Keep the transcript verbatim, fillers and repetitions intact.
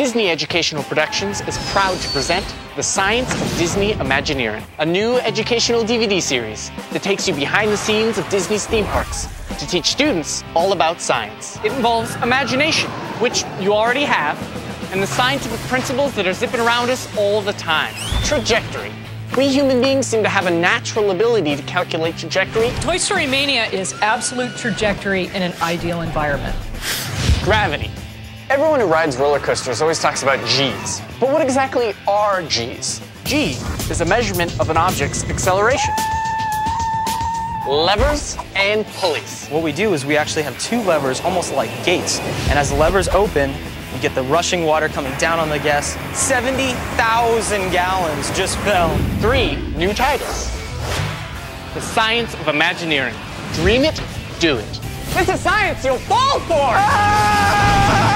Disney Educational Productions is proud to present The Science of Disney Imagineering, a new educational D V D series that takes you behind the scenes of Disney's theme parks to teach students all about science. It involves imagination, which you already have, and the scientific principles that are zipping around us all the time. Trajectory. We human beings seem to have a natural ability to calculate trajectory. Toy Story Mania is absolute trajectory in an ideal environment. Gravity. Everyone who rides roller coasters always talks about G's. But what exactly are G's? G is a measurement of an object's acceleration. Levers and pulleys. What we do is we actually have two levers, almost like gates. And as the levers open, you get the rushing water coming down on the guests. seventy thousand gallons just fell. Three new titles. The Science of Imagineering. Dream it, do it. This is science you'll fall for! Ah!